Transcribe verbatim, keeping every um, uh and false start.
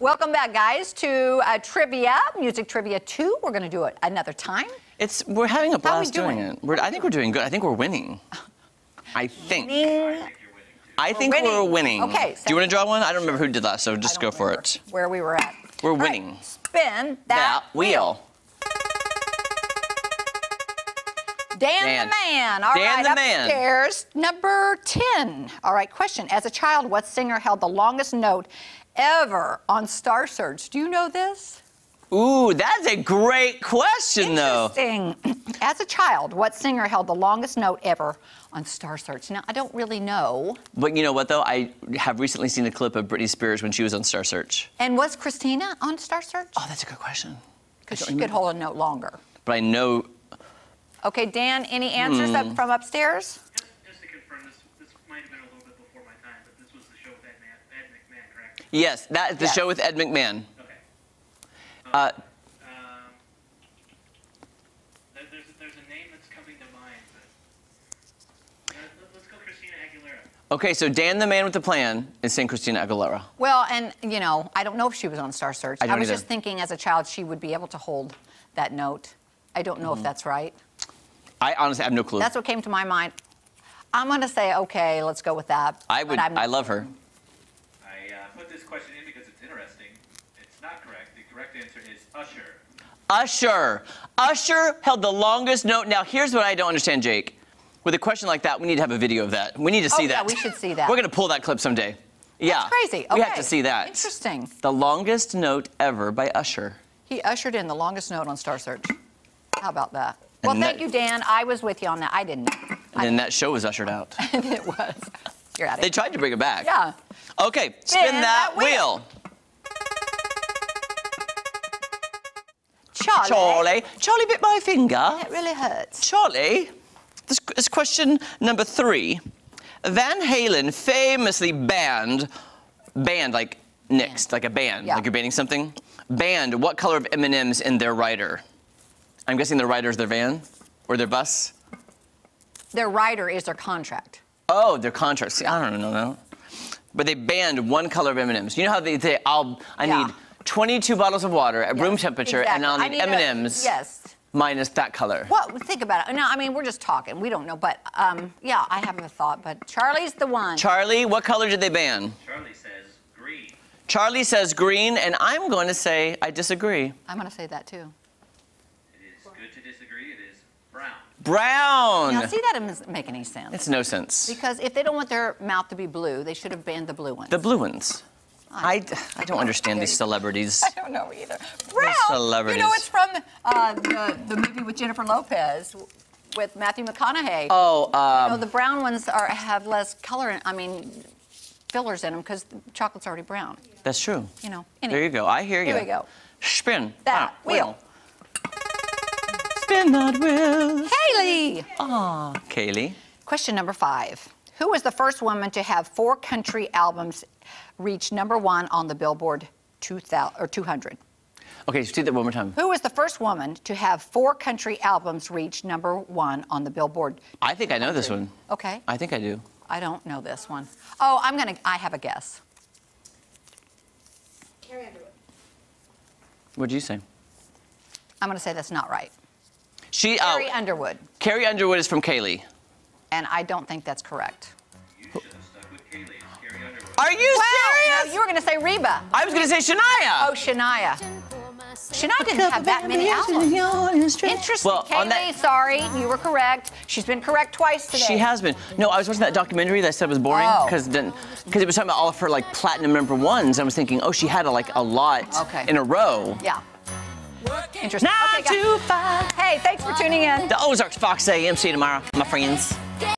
Welcome back, guys, to uh, Trivia, Music Trivia two. We're going to do it another time. It's We're having a blast How are we doing? doing it. We're, I think we're doing good. I think we're winning. I think. Winning. I think we're winning. We're winning. Okay. So do you want to draw one? I don't remember who did that, so just go for it. Where we were at. We're All winning. Right. Spin that, that wheel. Dan, Dan the man. All Dan right, the man. Upstairs, number ten. All right, question. As a child, what singer held the longest note ever on Star Search? Do you know this? Ooh, that's a great question, though. Interesting. As a child, what singer held the longest note ever on Star Search? Now, I don't really know. But you know what, though? I have recently seen a clip of Britney Spears when she was on Star Search. And was Christina on Star Search? Oh, that's a good question. Because she could hold a note longer. But I know... Okay, Dan, any answers hmm. up from upstairs? Just, just to confirm, this, this might have been a little bit before my time, but this was the show with Ed, Man, Ed McMahon, correct? Yes, that is the yes. show with Ed McMahon. Okay. Um, uh, um, there, there's, there's a name that's coming to mind, but uh, let's go Christina Aguilera. Okay, so Dan the man with the plan is saying Christina Aguilera. Well, and, you know, I don't know if she was on Star Search. I, don't I was either. just thinking as a child she would be able to hold that note. I don't know mm. if that's right. I honestly have no clue. That's what came to my mind. I'm going to say, okay, let's go with that. I would. I love her. I uh, put this question in because it's interesting. It's not correct. The correct answer is Usher. Usher. Usher held the longest note. Now, here's what I don't understand, Jake. With a question like that, we need to have a video of that. We need to see oh, that. Yeah, we should see that. We're going to pull that clip someday. Yeah. That's crazy. Okay. We have to see that. Interesting. The longest note ever by Usher. He ushered in the longest note on Star Search. How about that? Well, and thank that, you, Dan. I was with you on that. I didn't know. And I then didn't. that show was ushered out. And it was. You're out of They tried to bring it back. Yeah. Okay, spin, spin that, that wheel. wheel. Charlie. Charlie. Charlie bit my finger. It really hurts. Charlie, this is question number three. Van Halen famously banned, banned like next, yeah. like a ban, yeah. like you're banning something. Banned what color of M and M's in their rider? I'm guessing their rider is their van or their bus? Their rider is their contract. Oh, their contract. See, I don't know that. But they banned one color of M and M's. You know how they say, I'll, I yeah. need twenty-two bottles of water at yes, room temperature, exactly. and I'll need, need M and M's yes. minus that color. Well, think about it. No, I mean, we're just talking. We don't know. But, um, yeah, I have a thought. But Charlie's the one. Charlie, what color did they ban? Charlie says green. Charlie says green, and I'm going to say I disagree. I'm going to say that, too. Brown. Now, see, that doesn't make any sense. It's no sense. Because if they don't want their mouth to be blue, they should have banned the blue ones. The blue ones. I, I, I don't understand these celebrities. I don't know either. Brown. Celebrities. You know, it's from uh, the, the movie with Jennifer Lopez, with Matthew McConaughey. Oh. Um, you know, the brown ones are have less color, in, I mean, fillers in them, because the chocolate's already brown. That's true. You know. Anyway. There you go. I hear you. Here we go. Spin that ah, wheel. wheel. Spin that wheel. Kaylee. Aw, Kaylee. Question number five. Who was the first woman to have four country albums reach number one on the Billboard two hundred? Okay, so do that one more time. Who was the first woman to have four country albums reach number one on the Billboard two hundred? I think I know this one. Okay. I think I do. I don't know this one. Oh, I'm gonna, I have a guess. Carrie Underwood. What'd you say? I'm gonna say that's not right. She, uh, Carrie Underwood. Carrie Underwood is from Kaylee. And I don't think that's correct. You should have stuck with Kaylee and Carrie Underwood. Are you wow, serious? No, you were going to say Reba. I was going to say Shania. Oh, Shania. Shania didn't have that many albums. Interesting. Well, Kaylee, that... sorry, you were correct. She's been correct twice today. She has been. No, I was watching that documentary that I said was boring because oh. because it was talking about all of her like platinum number ones. I was thinking, oh, she had like a lot okay. in a row. Yeah. Interesting. Now okay, to five. Hey, thanks for tuning in. The Ozarks, Fox A M C tomorrow, my friends.